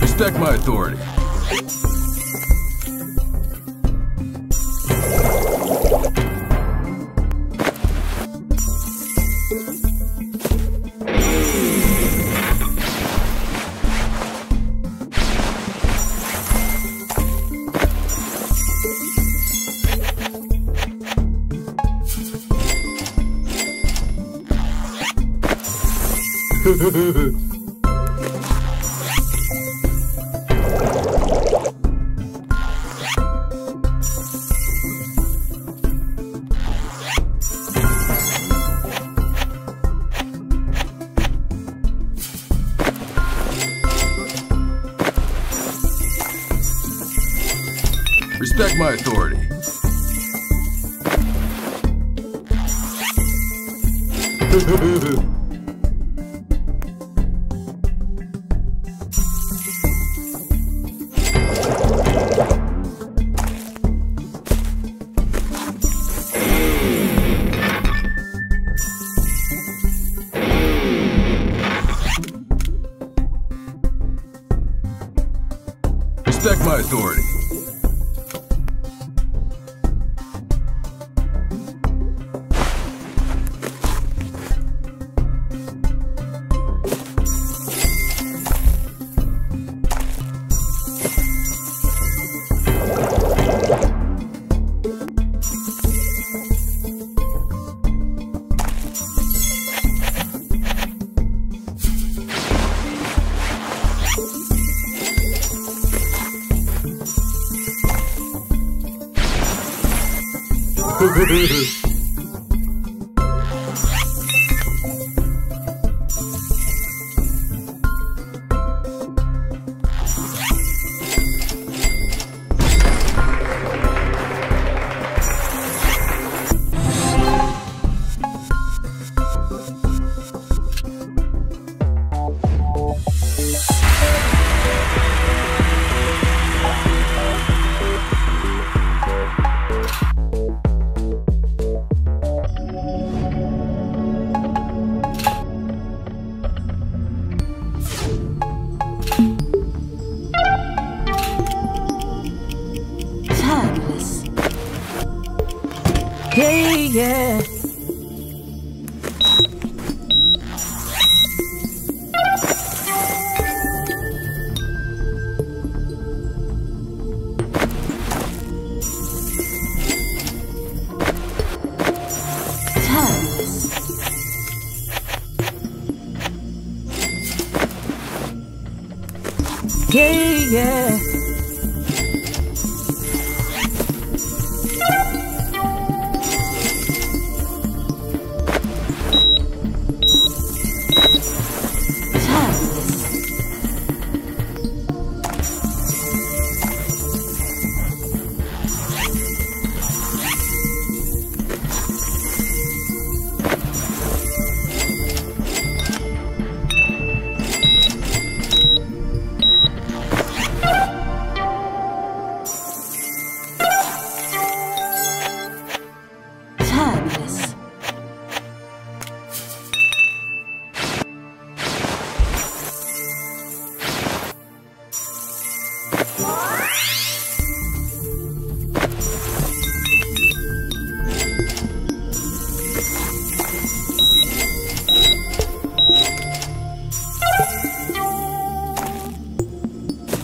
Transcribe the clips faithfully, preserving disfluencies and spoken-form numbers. Respect my authority. Respect my authority. Respect my authority. Yeah. Yeah, yeah.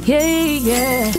Yeah, yeah.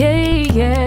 yeah, yeah.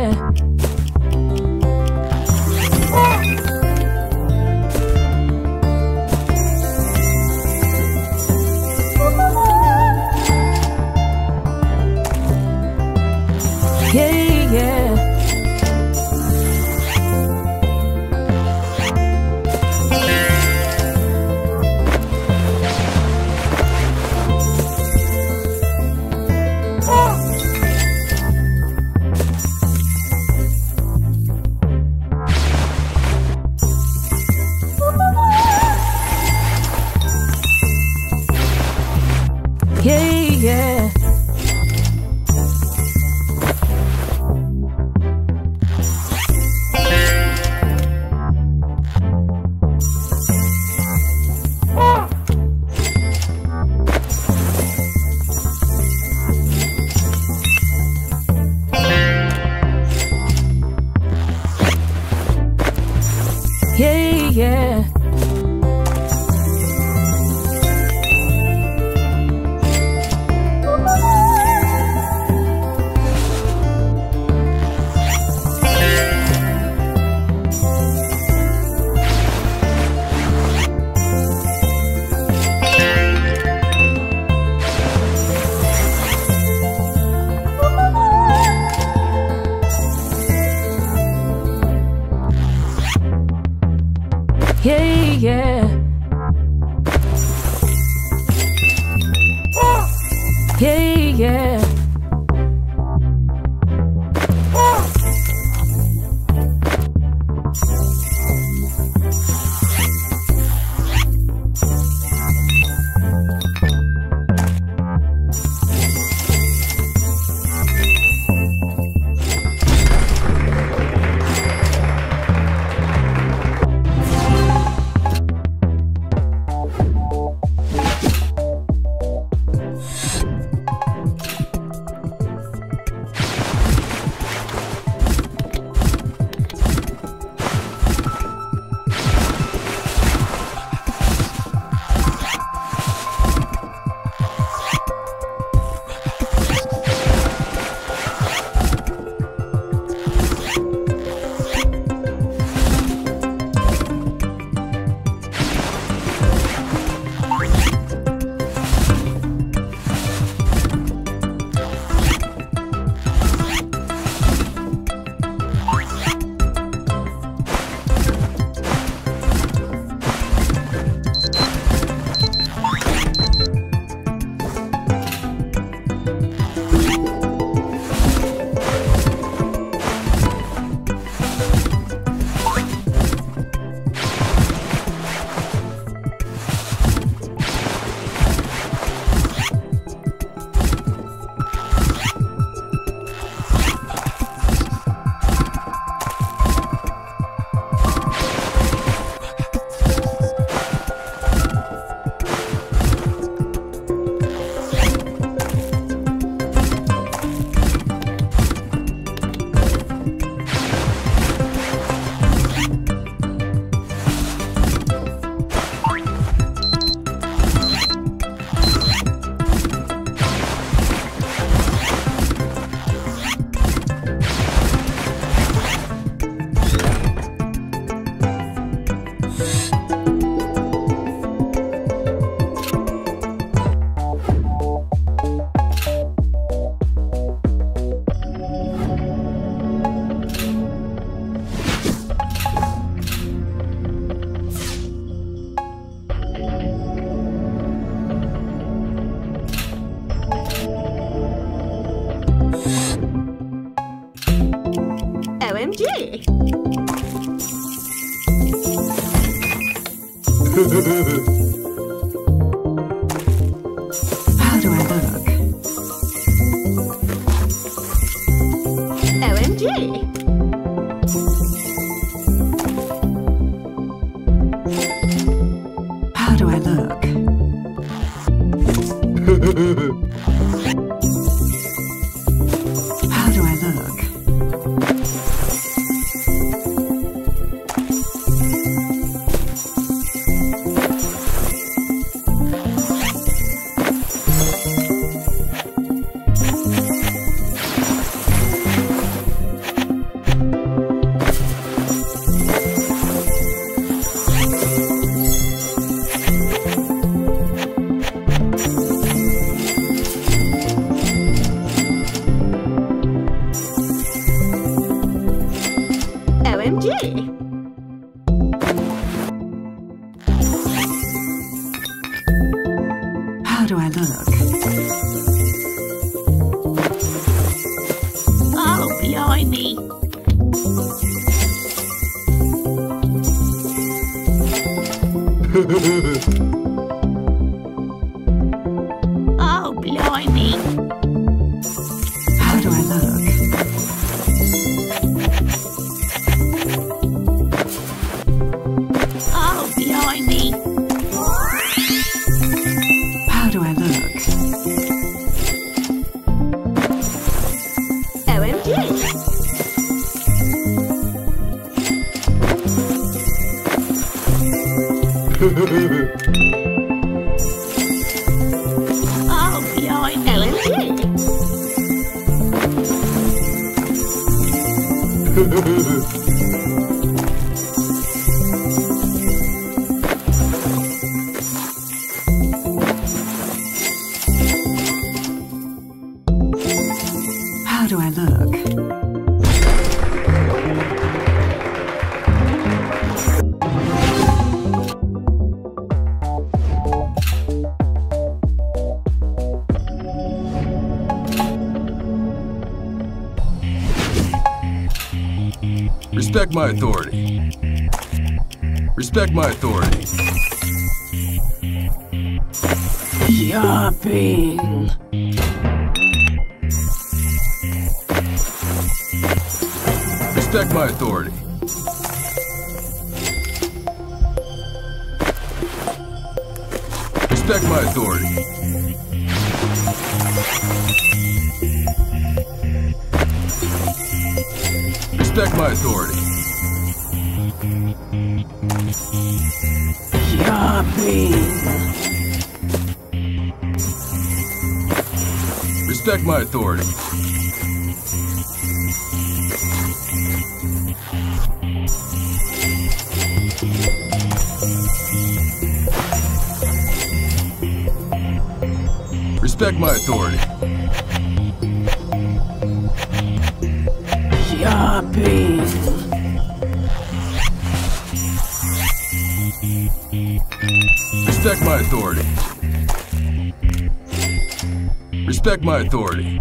do. How do I look? Oh, behind me. Oh, behind me. How do I look? Oh, behind me. How do I look? O M G! Oh, behind O M G! How do I look? Respect my authority. Respect my authority. Yapping. Respect my authority. Respect my authority. Respect my authority. Yapping. Respect my authority. Respect my authority. Yapping. Respect my authority. Respect my authority. Yapping. Respect my authority. Respect my authority.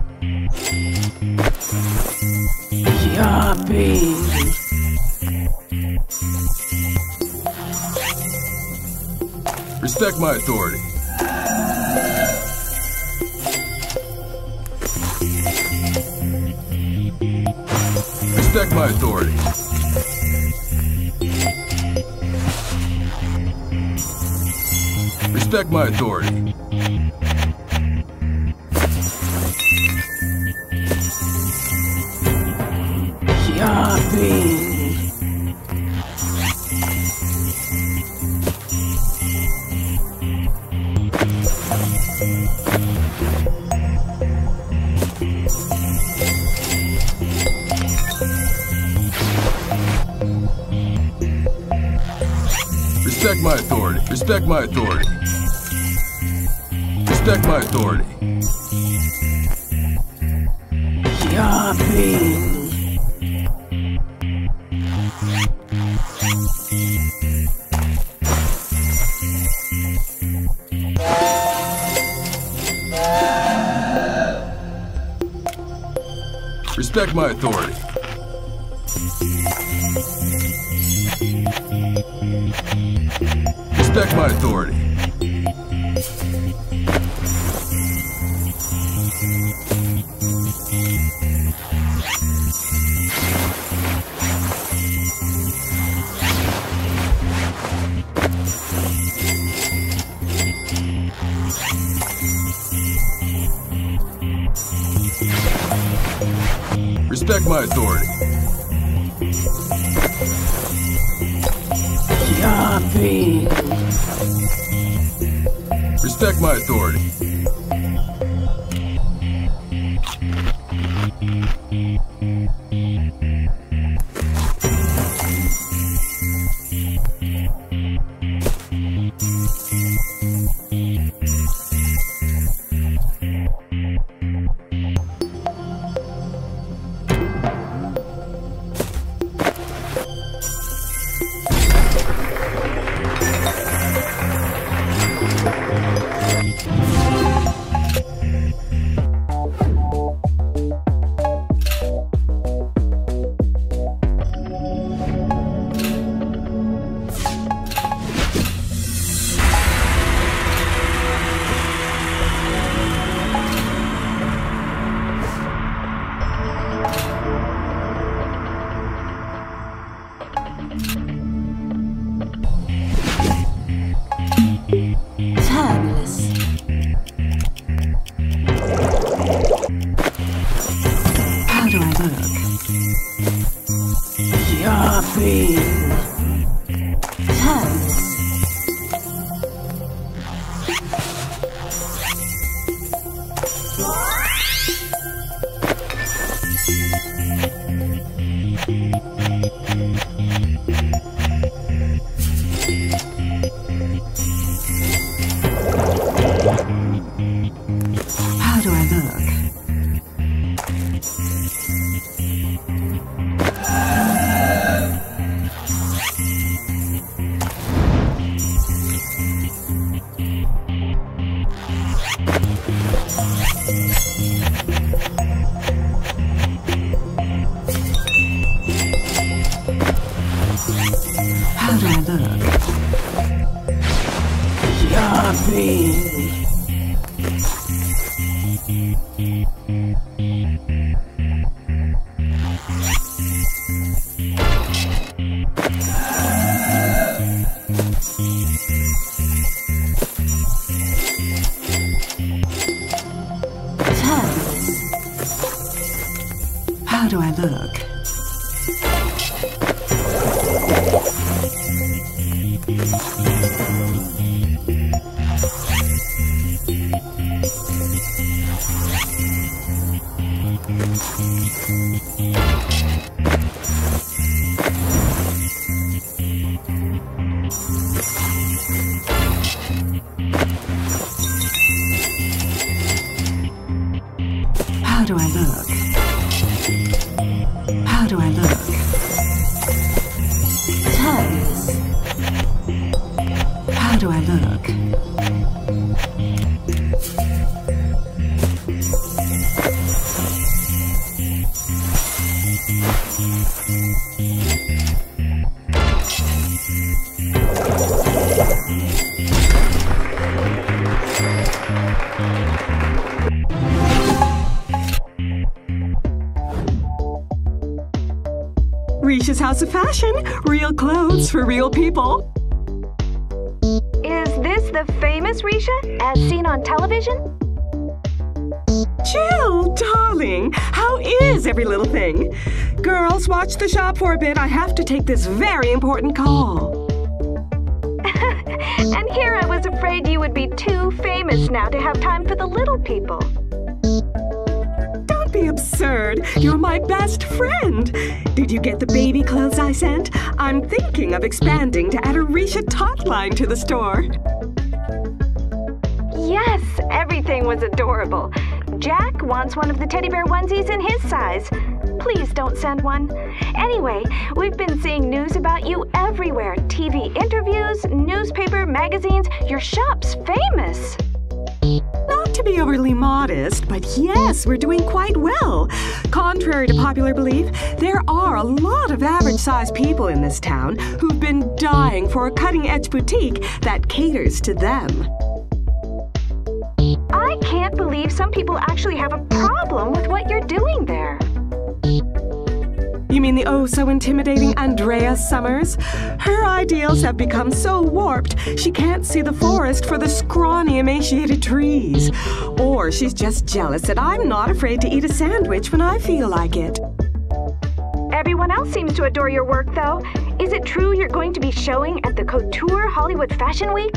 Respect my authority. Yapping. Respect my authority. Respect my authority. Respect my authority. Yapping. Respect my authority. Respect my authority. Respect my authority. Yapping. Respect my authority. look. Shopping. Pants. How do I look? Yummy! How do I look? How do I look? How do I look? Toes. How do I look? Risha's House of Fashion, real clothes for real people. Is this the famous Risha, as seen on television? Jill, darling, how is every little thing? Girls, watch the shop for a bit. I have to take this very important call. And here I was afraid you would be too famous now to have time for the little people. Be absurd. You're my best friend. Did you get the baby clothes I sent? I'm thinking of expanding to add a Risha Totline to the store. Yes, everything was adorable. Jack wants one of the teddy bear onesies in his size. Please don't send one. Anyway, we've been seeing news about you everywhere. T V interviews, newspaper, magazines. Your shop's famous. Not to be overly modest, but yes, we're doing quite well. Contrary to popular belief, there are a lot of average-sized people in this town who've been dying for a cutting-edge boutique that caters to them. I can't believe some people actually have a problem with what you're doing there. You mean the oh-so-intimidating Andrea Summers? Her ideals have become so warped, she can't see the forest for the scrawny, emaciated trees. Or she's just jealous that I'm not afraid to eat a sandwich when I feel like it. Everyone else seems to adore your work, though. Is it true you're going to be showing at the Couture Hollywood Fashion Week?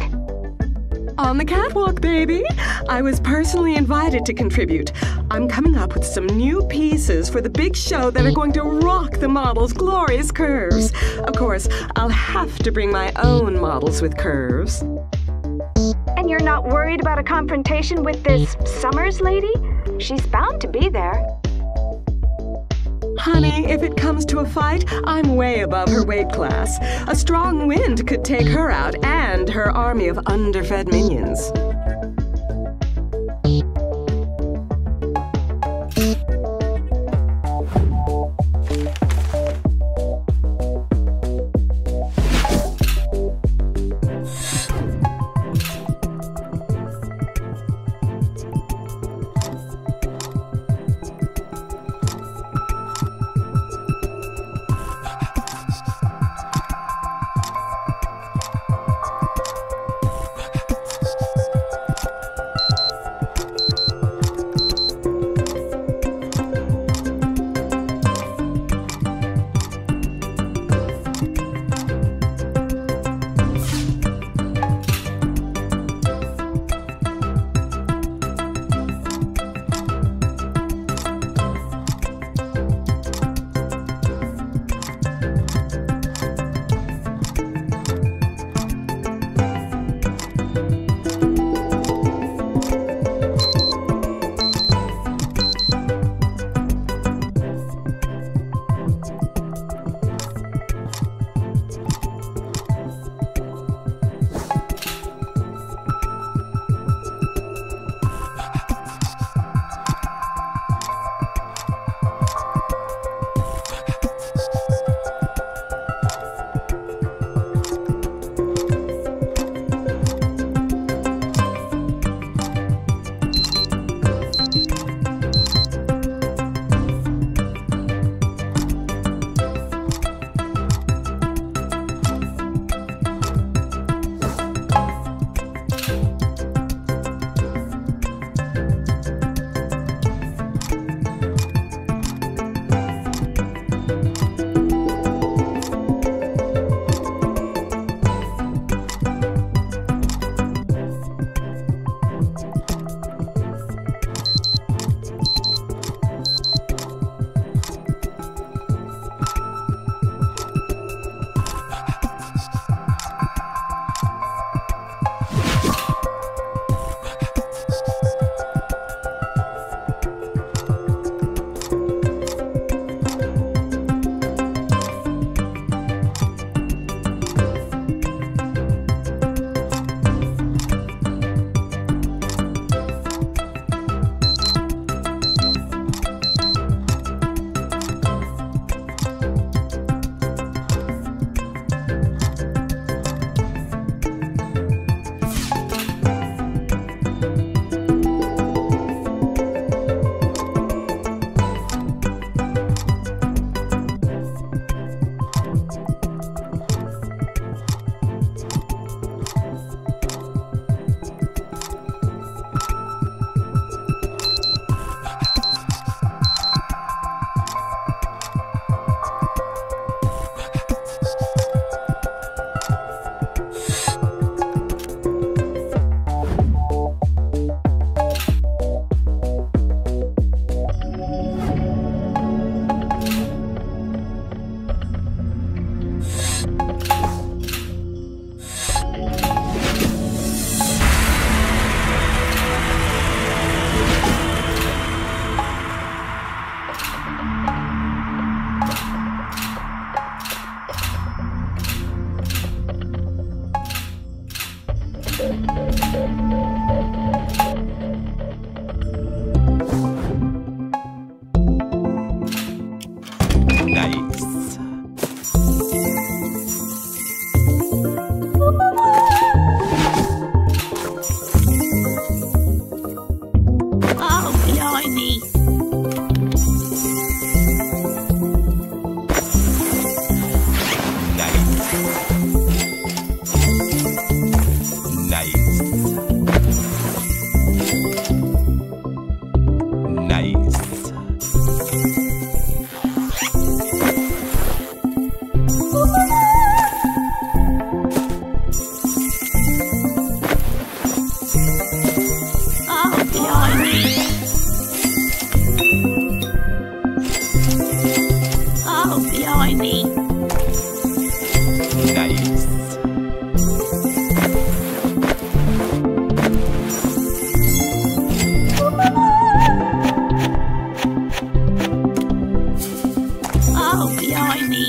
On the catwalk, baby! I was personally invited to contribute. I'm coming up with some new pieces for the big show that are going to rock the models' glorious curves. Of course, I'll have to bring my own models with curves. And you're not worried about a confrontation with this Summers lady? She's bound to be there. Honey, if it comes to a fight, I'm way above her weight class. A strong wind could take her out and her army of underfed minions.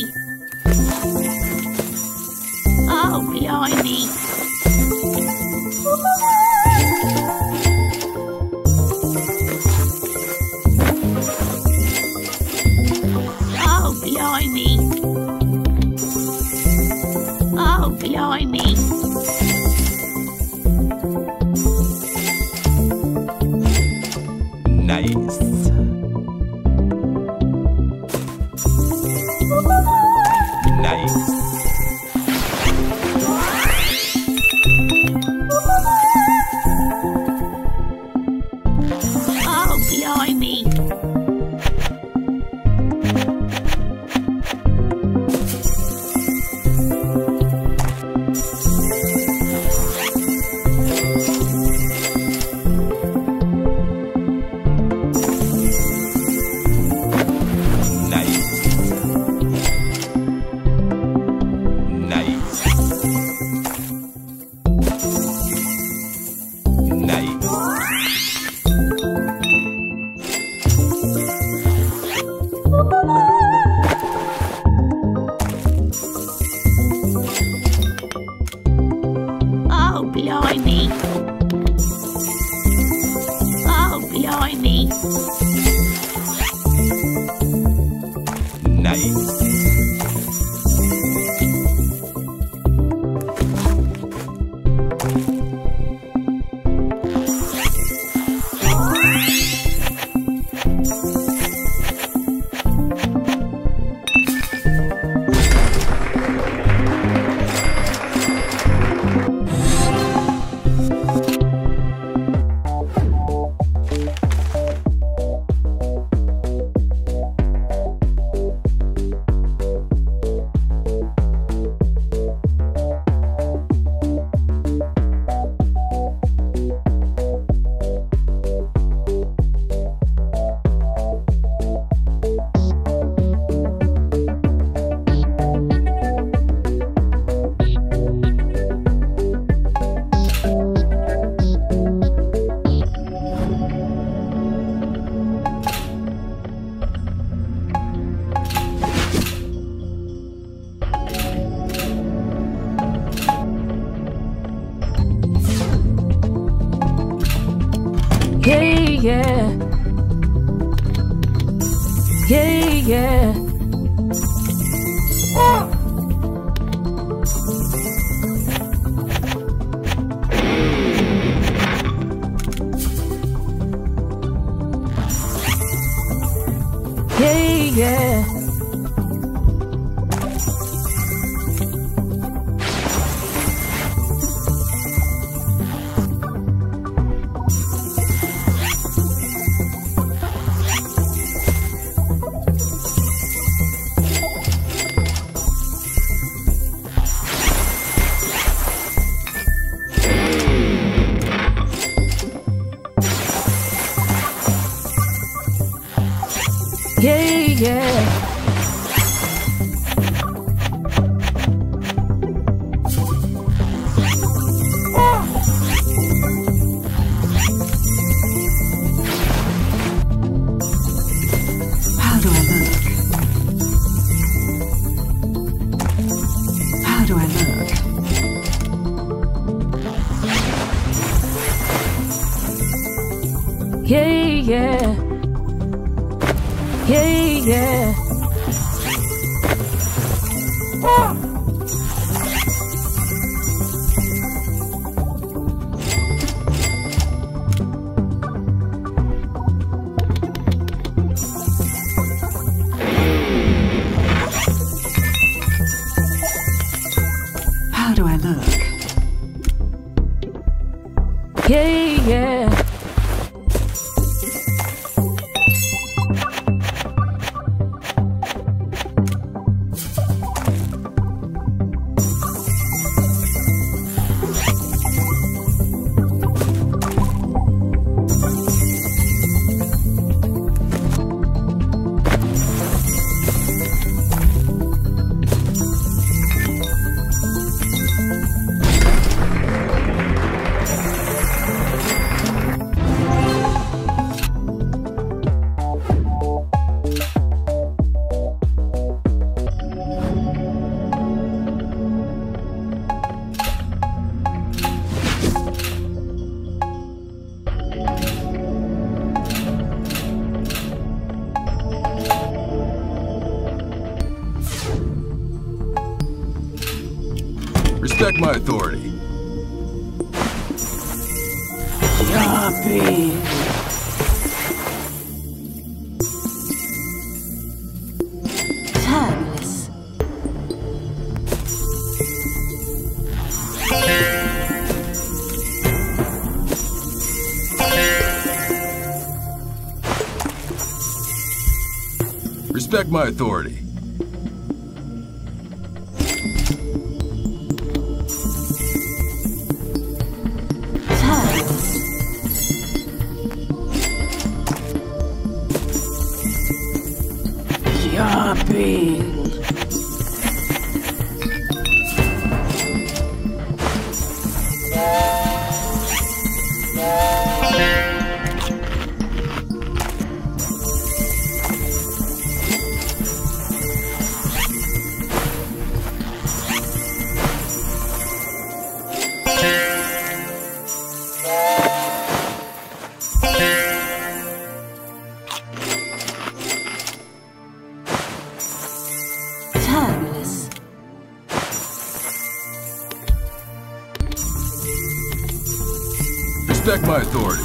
me. Oh, behind me. Oh, behind me. Oh, behind me. Nice. Nice. Respect my authority. Yuppie. Respect my authority. Respect my authority.